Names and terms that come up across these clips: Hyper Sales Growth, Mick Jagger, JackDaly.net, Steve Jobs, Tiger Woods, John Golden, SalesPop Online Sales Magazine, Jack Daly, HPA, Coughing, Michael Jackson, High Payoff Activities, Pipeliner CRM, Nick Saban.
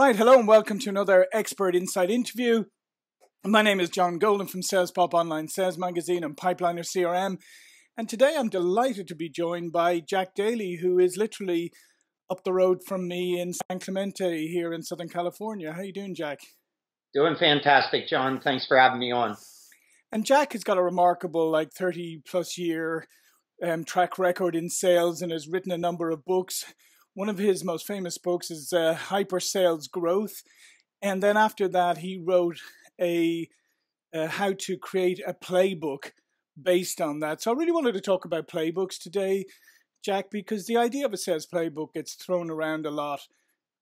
Right, hello and welcome to another Expert Inside interview. My name is John Golden from SalesPop Online Sales Magazine and Pipeliner CRM. And today I'm delighted to be joined by Jack Daly, who is literally up the road from me in San Clemente here in Southern California. How are you doing, Jack? Doing fantastic, John. Thanks for having me on. And Jack has got a remarkable 30-plus year track record in sales and has written a number of books. One of his most famous books is Hyper Sales Growth. And then after that, he wrote how to create a playbook based on that. So I really wanted to talk about playbooks today, Jack, because the idea of a sales playbook gets thrown around a lot.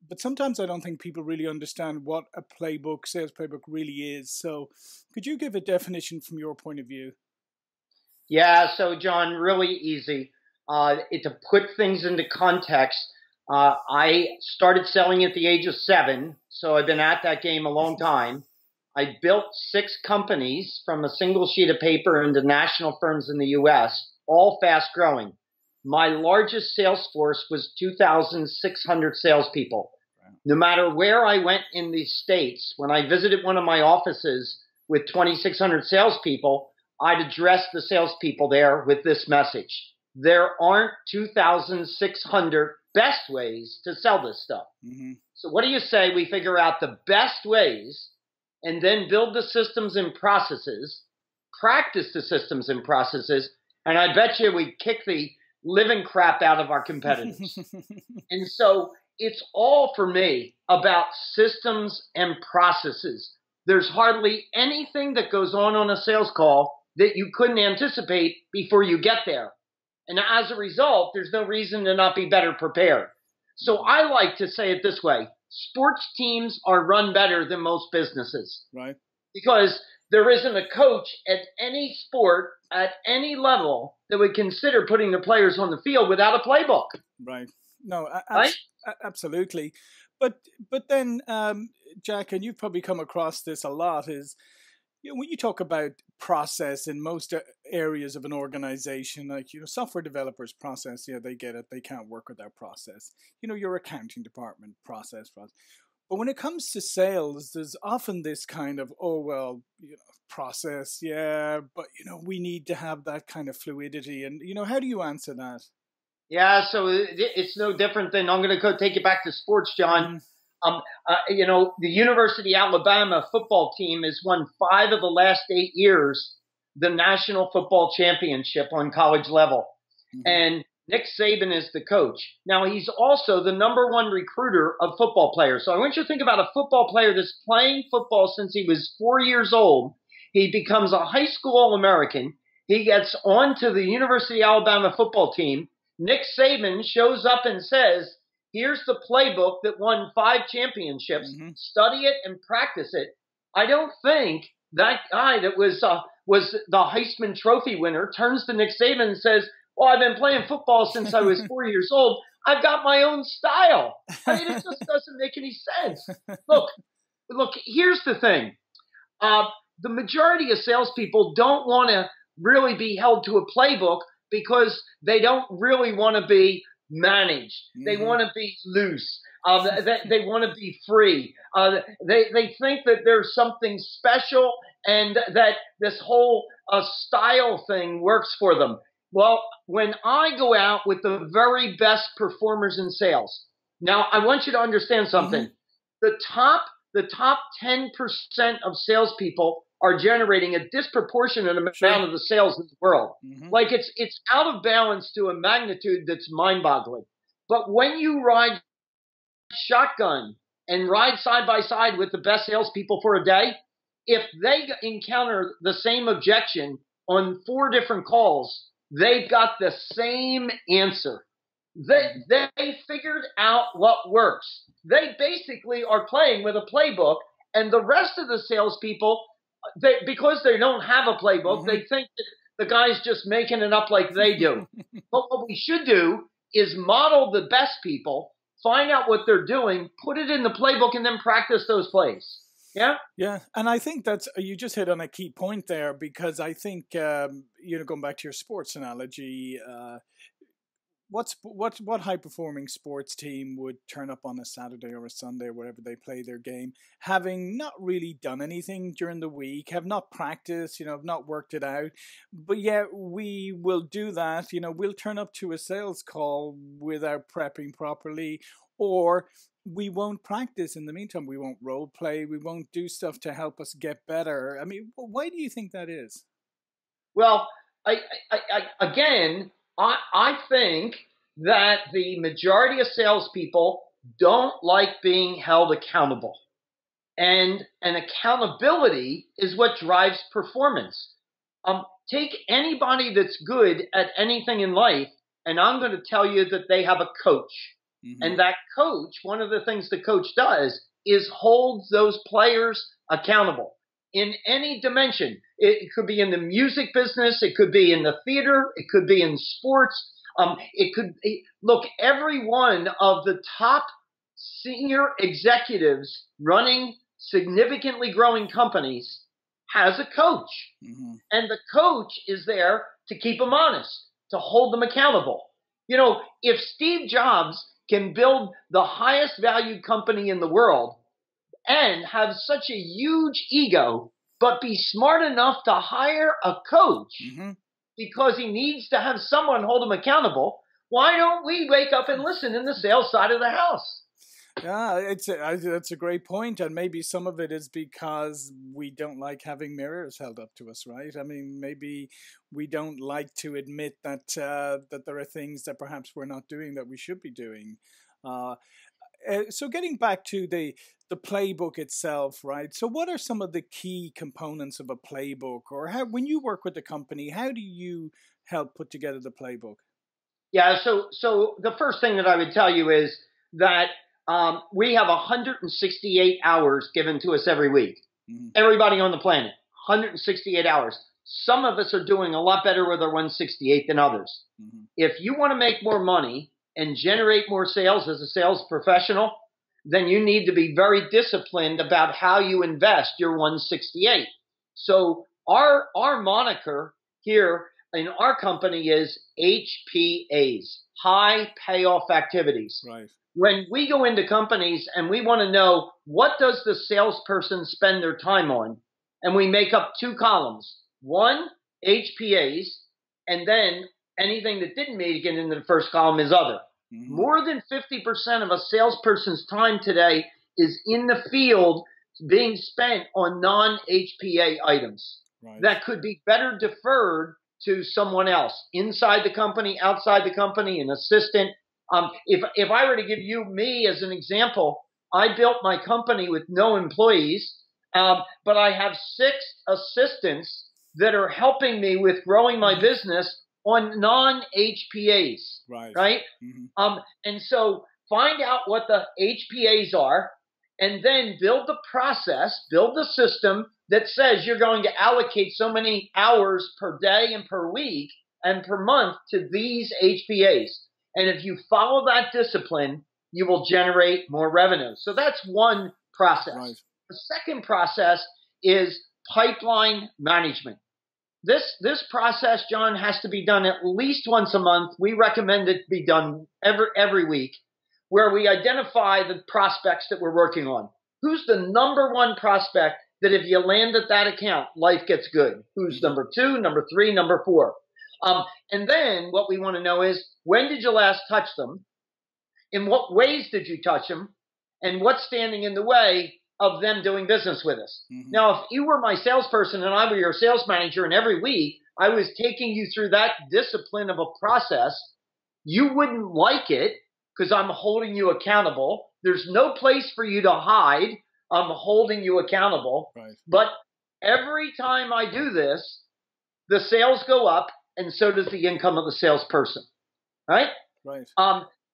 But sometimes I don't think people really understand what a playbook, sales playbook really is. So could you give a definition from your point of view? Yeah, so John, really easy. To put things into context, I started selling at the age of 7, so I've been at that game a long time. I built 6 companies from a single sheet of paper into national firms in the U.S., all fast growing. My largest sales force was 2,600 salespeople. No matter where I went in the States, when I visited one of my offices with 2,600 salespeople, I'd address the salespeople there with this message. There aren't 2,600 best ways to sell this stuff. So what do you say we figure out the best ways and then build the systems and processes, practice the systems and processes, and I bet you we kick the living crap out of our competitors. And so it's all for me about systems and processes. There's hardly anything that goes on a sales call that you couldn't anticipate before you get there. And as a result, there's no reason to not be better prepared. So I like to say it this way. Sports teams are run better than most businesses. Right. Because there isn't a coach at any sport, at any level, that would consider putting the players on the field without a playbook. Right. No, absolutely. But then, Jack, and you've probably come across this a lot, is when you talk about process in most areas of an organization, software developers process, they get it. They can't work without process. Your accounting department process. But when it comes to sales, there's often this kind of, process, but, we need to have that kind of fluidity. And, how do you answer that? Yeah, so it's no different than, I'm going to go take it back to sports, John. The University of Alabama football team has won 5 of the last 8 years the National Football Championship on college level. And Nick Saban is the coach. Now, he's also the #1 recruiter of football players. So I want you to think about a football player that's playing football since he was 4 years old. He becomes a high school All-American. He gets onto the University of Alabama football team. Nick Saban shows up and says, here's the playbook that won 5 championships. Study it and practice it. I don't think that guy that was the Heisman Trophy winner turns to Nick Saban and says, well, I've been playing football since I was 4 years old. I've got my own style. It just doesn't make any sense. Look, here's the thing. The majority of salespeople don't want to really be held to a playbook because they don't really want to be managed. They want to be loose. They want to be free. They think that there's something special and that this whole style thing works for them. Well, when I go out with the very best performers in sales, now I want you to understand something. The top 10% of salespeople are generating a disproportionate amount of the sales in the world. Like it's out of balance to a magnitude that's mind-boggling. But when you ride shotgun and ride side by side with the best salespeople for a day, if they encounter the same objection on 4 different calls, they've got the same answer. They figured out what works. They basically are playing with a playbook, and the rest of the salespeople, because they don't have a playbook, they think that the guy's just making it up like they do. But what we should do is model the best people, find out what they're doing, put it in the playbook, and then practice those plays. Yeah? Yeah. And I think you just hit on a key point there, because I think, going back to your sports analogy, what high-performing sports team would turn up on a Saturday or a Sunday, wherever they play their game, having not really done anything during the week, have not practiced, have not worked it out, but yet we will do that. We'll turn up to a sales call without prepping properly, or we won't practice in the meantime. We won't role play. We won't do stuff to help us get better. I mean, why do you think that is? Well, I think that the majority of salespeople don't like being held accountable. And accountability is what drives performance. Take anybody that's good at anything in life, and I'm going to tell you that they have a coach. Mm-hmm. And that coach, one of the things the coach does is holds those players accountable. In any dimension, it could be in the music business, it could be in the theater, it could be in sports. Every one of the top senior executives running significantly growing companies has a coach, mm-hmm. and the coach is there to keep them honest, to hold them accountable. If Steve Jobs can build the highest valued company in the world and have such a huge ego, but be smart enough to hire a coach mm-hmm. because he needs to have someone hold him accountable, why don't we wake up and listen in the sales side of the house? Yeah, that's a great point. And maybe some of it is because we don't like having mirrors held up to us, right? I mean, maybe we don't like to admit that that there are things that perhaps we're not doing that we should be doing. So getting back to the playbook itself, right? So what are some of the key components of a playbook, or how, when you work with a company, how do you help put together the playbook? Yeah, so the first thing that I would tell you is that we have 168 hours given to us every week. Mm-hmm. Everybody on the planet, 168 hours. Some of us are doing a lot better with our 168 than others. Mm-hmm. If you want to make more money and generate more sales as a sales professional, then you need to be very disciplined about how you invest your 168. So our moniker here in our company is HPAs, high payoff activities. Right. When we go into companies and we want to know what does the salesperson spend their time on, and we make up two columns, one, HPAs, and then anything that didn't make it into the first column is other. Mm-hmm. More than 50% of a salesperson's time today is in the field being spent on non-HPA items. Right. That could be better deferred to someone else, inside the company, outside the company, an assistant. If I were to give me as an example, I built my company with no employees, but I have 6 assistants that are helping me with growing my business on non-HPAs, right? Mm-hmm. And so find out what the HPAs are, and then build the process, build the system that says you're going to allocate so many hours per day and per week and per month to these HPAs. And if you follow that discipline, you will generate more revenue. So that's one process. Right. The second process is pipeline management. This process, John, has to be done at least once a month. We recommend it be done every week, where we identify the prospects that we're working on. Who's the number one prospect that if you land at that account, life gets good? Who's number 2, number 3, number 4? And then what we want to know is, when did you last touch them? In what ways did you touch them? And what's standing in the way of them doing business with us? Mm-hmm. Now, if you were my salesperson and I were your sales manager, and every week I was taking you through that discipline of a process, you wouldn't like it because I'm holding you accountable. There's no place for you to hide. I'm holding you accountable. Right. But every time I do this, the sales go up, and so does the income of the salesperson. Right? Right.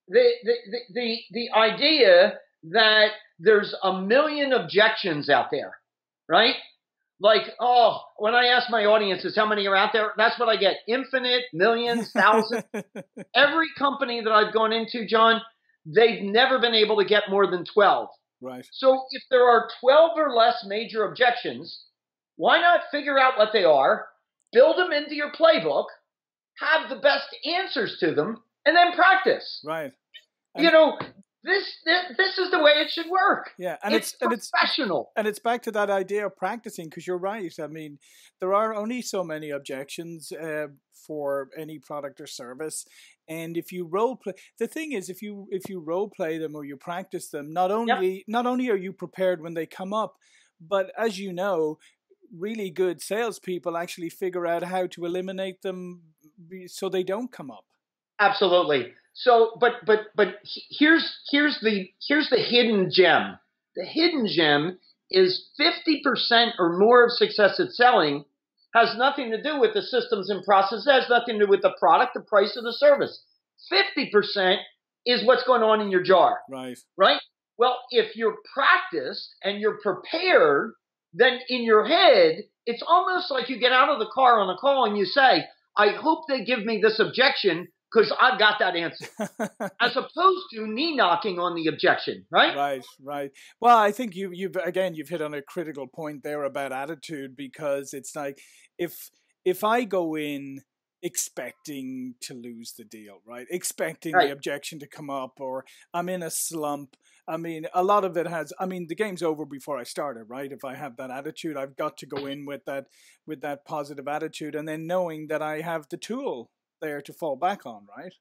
The idea that there's a million objections out there, right? Like, oh, when I ask my audiences how many are out there, that's what I get. Infinite, millions, thousands. Every company that I've gone into, John, they've never been able to get more than 12. Right. So if there are 12 or less major objections, why not figure out what they are, build them into your playbook, have the best answers to them, and then practice. Right. And you know, this is the way it should work. Yeah, and it's professional. And it's back to that idea of practicing, because you're right. I mean, there are only so many objections for any product or service. And if you role play, the thing is, if you role play them or you practice them, not only are you prepared when they come up, but as you know, really good salespeople actually figure out how to eliminate them so they don't come up. Absolutely. So, but here's the hidden gem. The hidden gem is 50% or more of success at selling has nothing to do with the systems and processes, has nothing to do with the product, the price, or the service. 50% is what's going on in your jar. Right. Right? Well, if you're practiced and you're prepared, then in your head, it's almost like you get out of the car on a call and you say, I hope they give me this objection because I've got that answer, as opposed to knee knocking on the objection, right? Right, right. Well, I think you've hit on a critical point there about attitude, because it's like if I go in expecting to lose the deal, right? Expecting the objection to come up, or I'm in a slump. I mean, a lot of it has, I mean, the game's over before I started, right? If I have that attitude, I've got to go in with that positive attitude, and then knowing that I have the tool there to fall back on, right?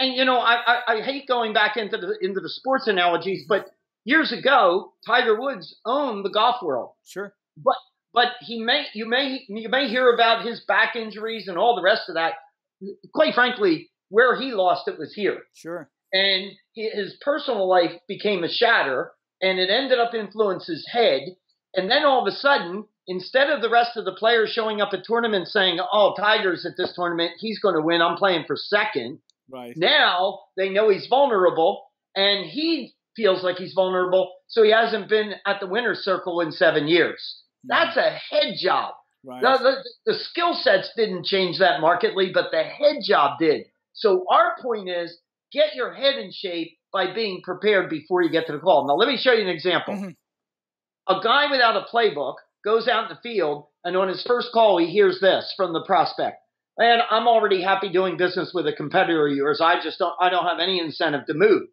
And you know, I hate going back into the sports analogies, but years ago, Tiger Woods owned the golf world. Sure. But you may hear about his back injuries and all the rest of that. Quite frankly, where he lost it was here. Sure. And his personal life became a shatter, and it ended up influencing his head. And then all of a sudden, instead of the rest of the players showing up at tournaments saying, oh, Tiger's at this tournament, he's going to win, I'm playing for second. Right. Now they know he's vulnerable, and he feels like he's vulnerable, so he hasn't been at the winner's circle in 7 years. That's a head job. Right. Now, the skill sets didn't change that markedly, but the head job did. So our point is, get your head in shape by being prepared before you get to the call. Now, let me show you an example. Mm-hmm. A guy without a playbook goes out in the field, and on his first call, he hears this from the prospect. Man, I'm already happy doing business with a competitor of yours. I don't have any incentive to move.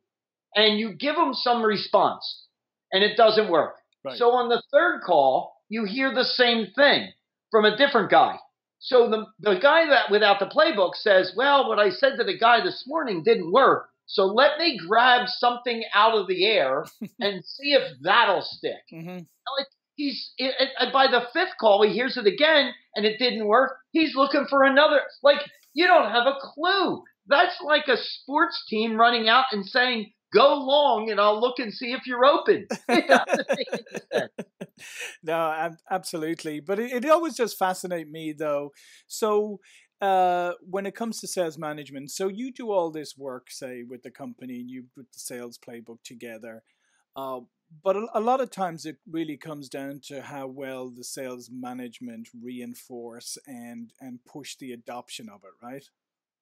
And you give him some response, and it doesn't work. Right. So on the third call, you hear the same thing from a different guy. So the guy that without the playbook says, well, what I said to the guy this morning didn't work, so let me grab something out of the air and see if that'll stick. Mm-hmm. Like by the fifth call, he hears it again, and it didn't work. He's looking for another. Like, you don't have a clue. That's like a sports team running out and saying, go long, and I'll look and see if you're open. No, absolutely. But it always just fascinates me, though. So when it comes to sales management, so you do all this work, say, with the company, and you put the sales playbook together. But a lot of times it really comes down to how well the sales management reinforce and push the adoption of it, right?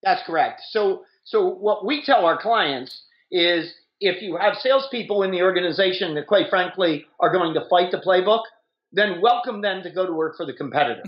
That's correct. So what we tell our clients is, if you have salespeople in the organization that, quite frankly, are going to fight the playbook, then welcome them to go to work for the competitor.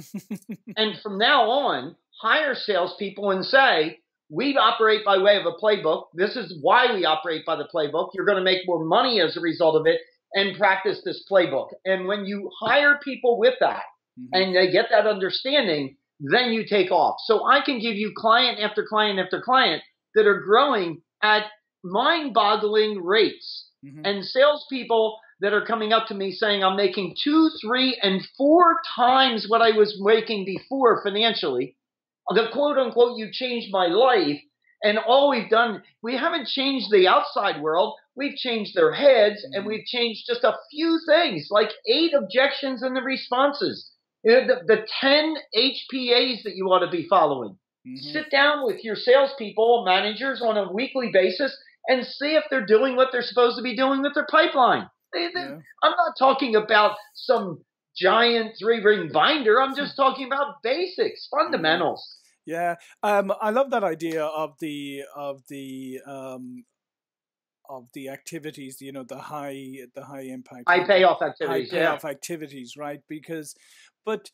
And from now on, hire salespeople and say, we operate by way of a playbook. This is why we operate by the playbook. You're going to make more money as a result of it, and practice this playbook. And when you hire people with that, mm-hmm. and they get that understanding, then you take off. So I can give you client after client after client that are growing at mind-boggling rates, mm-hmm. and salespeople that are coming up to me saying, I'm making 2, 3, and 4 times what I was making before financially. The quote-unquote, you changed my life, and all we've done, we haven't changed the outside world. We've changed their heads, mm-hmm. and we've changed just a few things, like 8 objections and the responses. The 10 HPAs that you ought to be following. Mm-hmm. Sit down with your salespeople, managers, on a weekly basis and see if they're doing what they're supposed to be doing with their pipeline. Yeah. I'm not talking about some giant 3-ring binder. I'm just talking about basics, fundamentals. Yeah, I love that idea of the activities. You know, the high impact, high payoff activities, right? Because, but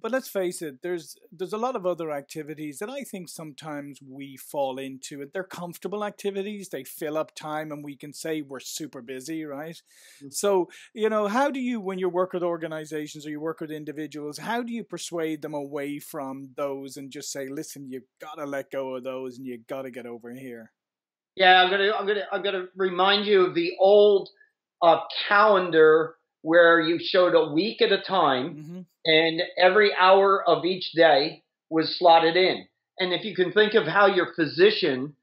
But let's face it, there's a lot of other activities that I think sometimes we fall into. They're comfortable activities. They fill up time and we can say we're super busy, right? Mm-hmm. So, you know, how do you, when you work with organizations or you work with individuals, how do you persuade them away from those and just say, listen, you've got to let go of those and you've got to get over here? Yeah, I'm gonna remind you of the old calendar where you showed a week at a time, mm-hmm. and every hour of each day was slotted in. And if you can think of how your physician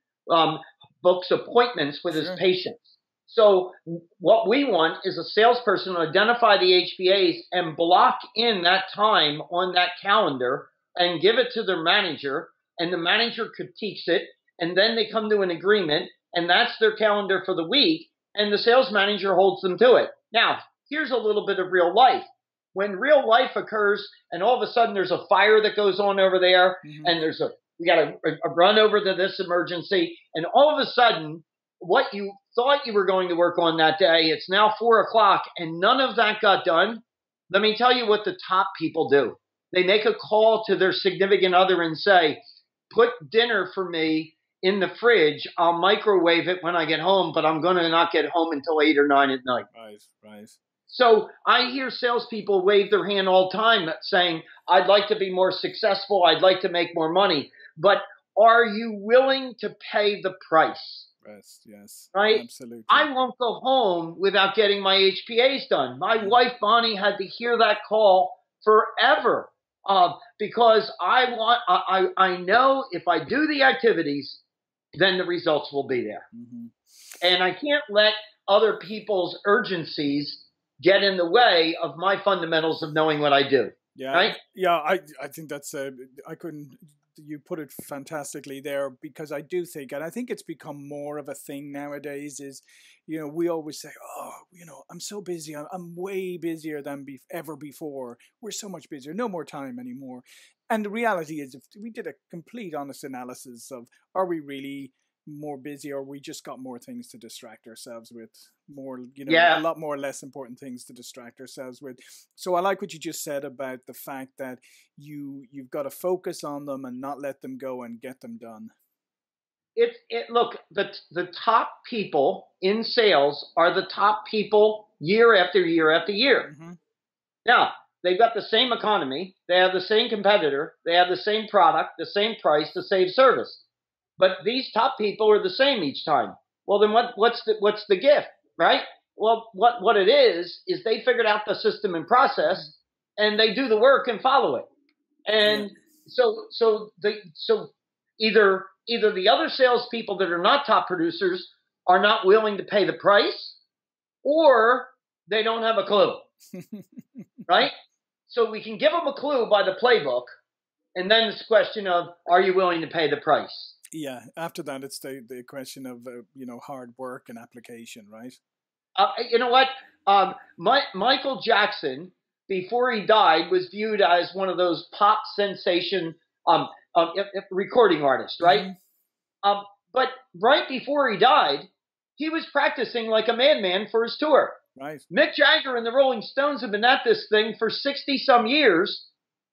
books appointments with his patients. So what we want is a salesperson to identify the HPAs and block in that time on that calendar and give it to their manager, and the manager critiques it, and then they come to an agreement, and that's their calendar for the week, and the sales manager holds them to it. Now, here's a little bit of real life. When real life occurs and all of a sudden there's a fire that goes on over there, mm-hmm. and there's we got a run over to this emergency, and all of a sudden what you thought you were going to work on that day, it's now 4 o'clock and none of that got done. Let me tell you what the top people do. They make a call to their significant other and say, put dinner for me in the fridge. I'll microwave it when I get home, but I'm going to not get home until 8 or 9 at night. Right, right. So I hear salespeople wave their hand all the time saying, I'd like to be more successful. I'd like to make more money. But are you willing to pay the price? Yes, yes. Right? Absolutely. I won't go home without getting my HPAs done. My wife, Bonnie, had to hear that call forever because I know if I do the activities, then the results will be there. Mm-hmm. And I can't let other people's urgencies get in the way of my fundamentals of knowing what I do. Yeah, right? Yeah, I think that's you put it fantastically there, because I do think, and I think it's become more of a thing nowadays, is, you know, we always say, oh, you know, I'm so busy. I'm way busier than ever before. We're so much busier. No more time anymore. And the reality is, if we did a complete honest analysis of, are we really more busy, or we just got more things to distract ourselves with, more, you know, a lot more less important things to distract ourselves with. So I like what you just said about the fact that you've got to focus on them and not let them go and get them done. Look, the top people in sales are the top people year after year after year. Mm-hmm. Now, they've got the same economy, they have the same competitor, they have the same product, the same price, the same service. But these top people are the same each time. Well, then what's the gift, right? Well, what it is they figured out the system and process, and they do the work and follow it. And so either the other salespeople that are not top producers are not willing to pay the price, or they don't have a clue, right? So we can give them a clue by the playbook, and then it's a question of, are you willing to pay the price? Yeah. After that, it's the question of, you know, hard work and application, right? You know what? Michael Jackson, before he died, was viewed as one of those pop sensation recording artists, right? Mm-hmm. But right before he died, he was practicing like a madman for his tour. Right. Mick Jagger and the Rolling Stones have been at this thing for 60-some years,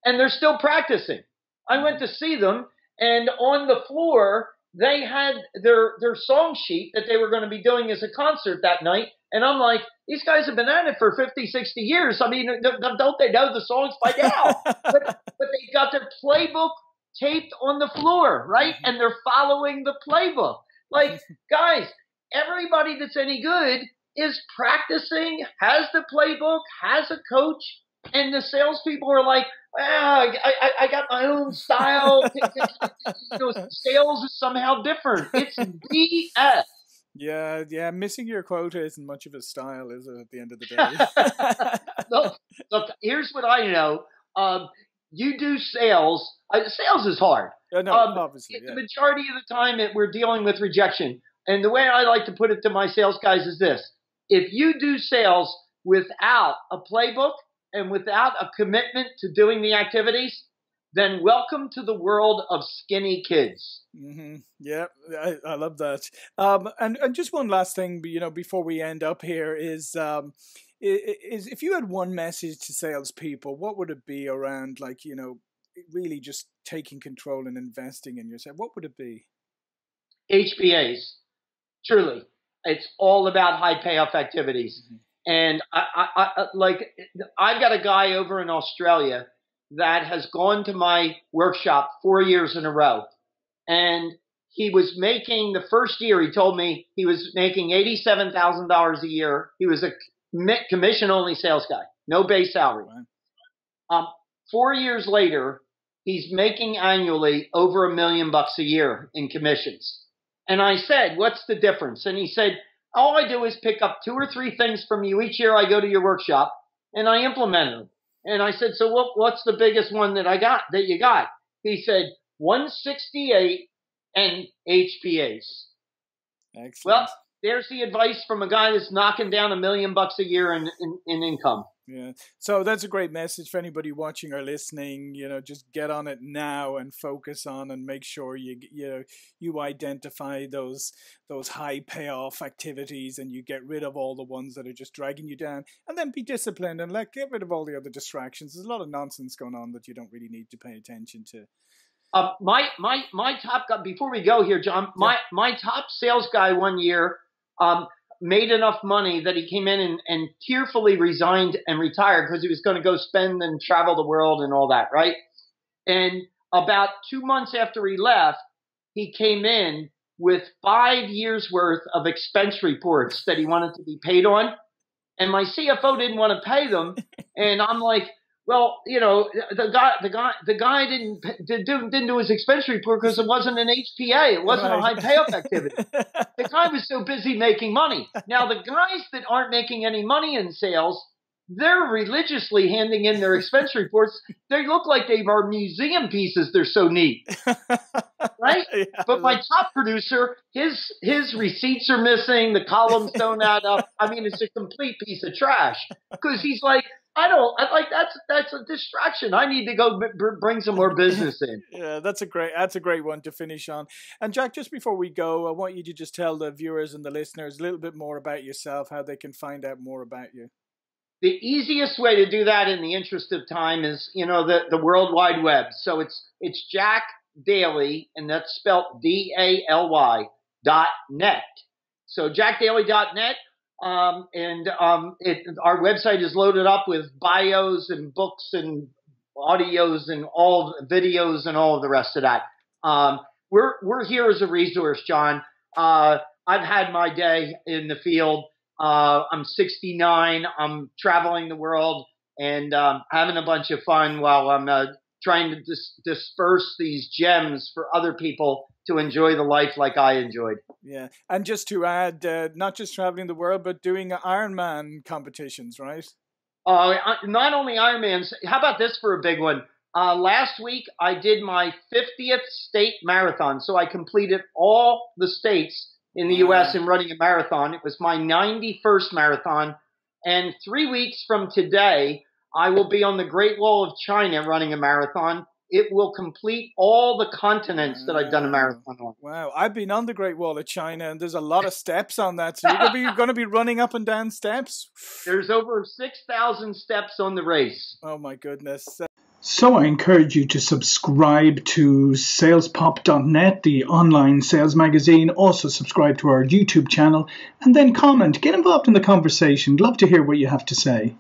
and they're still practicing. I went to see them. And on the floor, they had their song sheet that they were going to be doing as a concert that night. And I'm like, these guys have been at it for 50, 60 years. I mean, don't they know the songs by now? but they've got their playbook taped on the floor, right? And they're following the playbook. Like, guys, everybody that's any good is practicing, has the playbook, has a coach. And the salespeople are like, I got my own style. You know, sales is somehow different. It's BS. Yeah, yeah. Missing your quota isn't much of a style, is it? At the end of the day. Look. Here's what I know. You do sales. Sales is hard. No, obviously. Yeah. The majority of the time, we're dealing with rejection. And the way I like to put it to my sales guys is this: if you do sales without a playbook and without a commitment to doing the activities, then welcome to the world of skinny kids. Mm-hmm. Yeah, I love that. And just one last thing, you know, before we end up here is, is if you had one message to salespeople, what would it be around, like, you know, really just taking control and investing in yourself? What would it be? HPAs, truly. It's all about high payoff activities. Mm-hmm. And I've got a guy over in Australia that has gone to my workshop 4 years in a row. And he was making, the first year, he told me he was making $87,000 a year. He was a commission-only sales guy, no base salary. Right. 4 years later, he's making annually over $1 million a year in commissions. And I said, what's the difference? And he said, all I do is pick up 2 or 3 things from you each year. I go to your workshop and I implement them. And I said, so what's the biggest one that you got? He said, 168 and HPAs. Excellent. Well, there's the advice from a guy that's knocking down $1 million a year in income. Yeah. So that's a great message for anybody watching or listening. You know, just get on it now and focus on and make sure you identify those high payoff activities, and you get rid of all the ones that are just dragging you down, and then be disciplined and get rid of all the other distractions. There's a lot of nonsense going on that you don't really need to pay attention to. My top guy, before we go here, John, my top sales guy one year, made enough money that he came in and tearfully resigned and retired because he was going to go spend and travel the world and all that, right? And about 2 months after he left, he came in with 5 years' worth of expense reports that he wanted to be paid on. And my CFO didn't want to pay them. And I'm like, well, you know, the guy didn't do his expense report because it wasn't an HPA. It wasn't a high payoff activity. The guy was so busy making money. Now, the guys that aren't making any money in sales, they're religiously handing in their expense reports. They look like they are museum pieces. They're so neat, right? Yeah, but my top producer, his receipts are missing. The columns don't add up. I mean, it's a complete piece of trash because he's like, that's a distraction. I need to go bring some more business in. Yeah, that's a great one to finish on. And Jack, just before we go, I want you to just tell the viewers and the listeners a little bit more about yourself, how they can find out more about you. The easiest way to do that, in the interest of time, is, you know, the World Wide Web. So it's Jack Daly, and that's spelled DALY.net. So JackDaly.net. Our website is loaded up with bios and books and audios and all videos and all of the rest of that. We're here as a resource, John. I've had my day in the field. I'm 69. I'm traveling the world and having a bunch of fun while I'm trying to disperse these gems for other people to enjoy the life like I enjoyed. Yeah. And just to add, not just traveling the world, but doing Ironman competitions, right? Not only Ironmans. How about this for a big one? Last week, I did my 50th state marathon. So I completed all the states in the U.S. in running a marathon. It was my 91st marathon. And 3 weeks from today, I will be on the Great Wall of China running a marathon. It will complete all the continents that I've done a marathon on. Wow. I've been on the Great Wall of China, and there's a lot of steps on that. So you're going to be running up and down steps? There's over 6,000 steps on the race. Oh, my goodness. So I encourage you to subscribe to SalesPop.net, the online sales magazine. Also subscribe to our YouTube channel, and then comment. Get involved in the conversation. Love to hear what you have to say.